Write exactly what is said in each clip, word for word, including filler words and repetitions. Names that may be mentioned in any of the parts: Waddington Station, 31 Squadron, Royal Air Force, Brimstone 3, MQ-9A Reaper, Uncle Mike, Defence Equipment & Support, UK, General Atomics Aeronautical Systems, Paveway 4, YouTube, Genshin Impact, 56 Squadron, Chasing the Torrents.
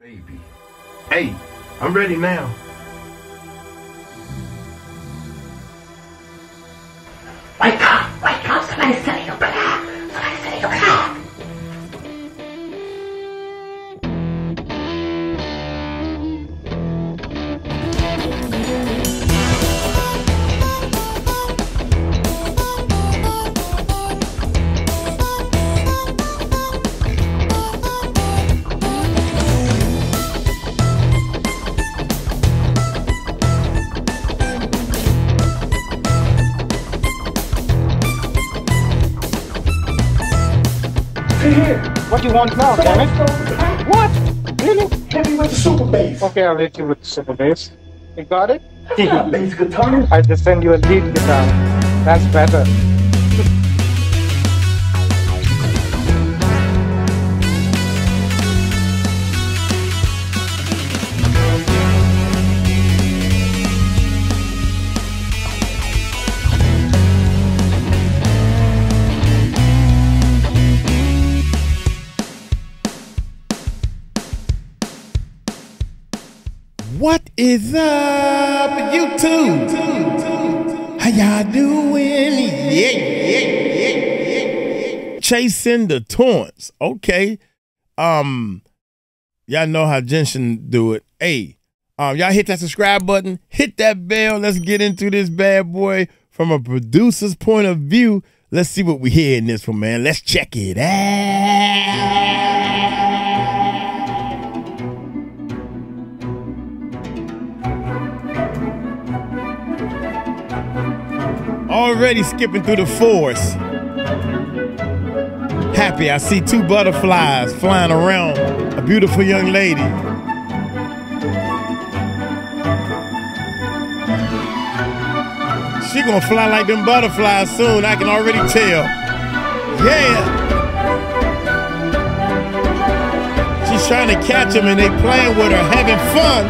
Baby. Hey, I'm ready now. Wake up! Wake up! Somebody's stealing your bag! Somebody's stealing your bag! Here. What do you want now, damn it? What? Really? Hit me with the super bass. Okay, I'll hit you with the super bass. You got it? Yeah, bass guitar. I just send you a lead guitar. That's better. What is up, YouTube? How y'all doing? Yeah, yeah, yeah, yeah. Chasing the Torrents. Okay. Um, y'all know how Genshin do it. Hey, um, y'all hit that subscribe button, hit that bell. Let's get into this bad boy from a producer's point of view. Let's see what we hear in this one, man. Let's check it out. Yeah. Already skipping through the forest. Happy, I see two butterflies flying around a beautiful young lady. She gonna fly like them butterflies soon, I can already tell. Yeah! She's trying to catch them and they playing with her, having fun.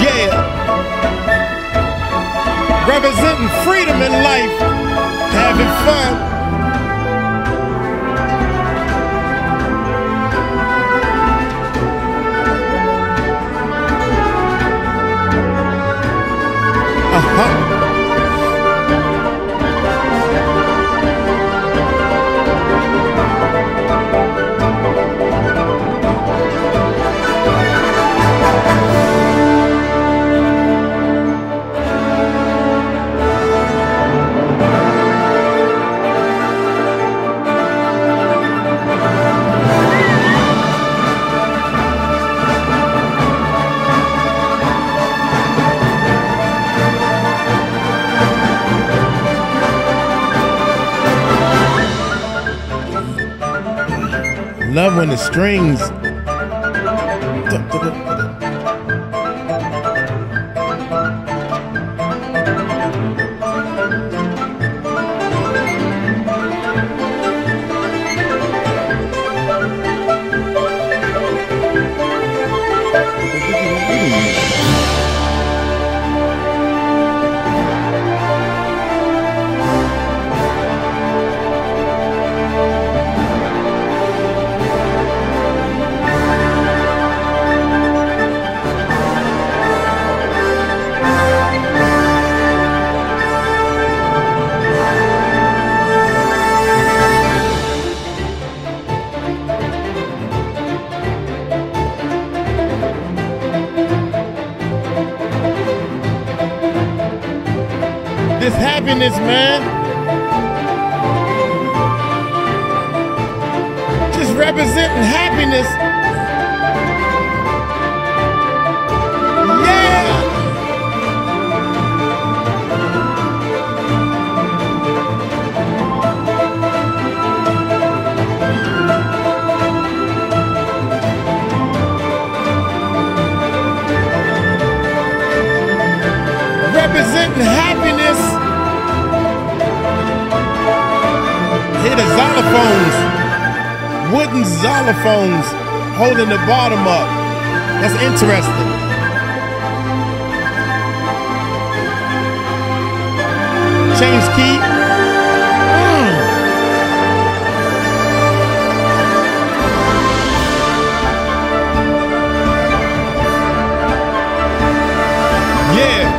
Yeah, representing freedom in life, having fun. Uh-huh. Love when the strings. This happiness, man. Just representing happiness. Yeah. Representing happiness. The xylophones, wooden xylophones holding the bottom up. That's interesting. James Key. Mm. Yeah.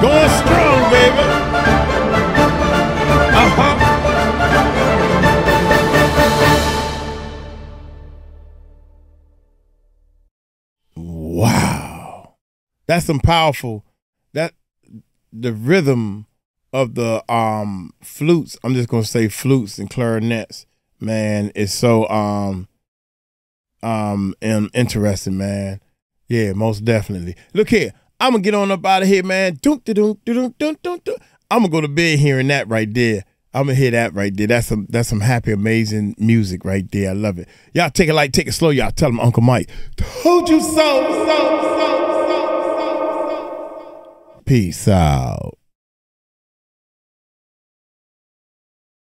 Going strong, baby. Uh-huh. Wow. That's some powerful, that the rhythm of the um flutes, I'm just gonna say flutes and clarinets, man, is so um um interesting, man. Yeah, most definitely. Look here, I'm gonna get on up out of here, man. Doom, da, doom, da, doom, doom, doom, doom. I'm gonna go to bed hearing that right there. I'm gonna hear that right there. That's some that's some happy, amazing music right there. I love it. Y'all take it light, take it slow. Y'all tell them Uncle Mike told you so. so, so, so, so, so. Peace out.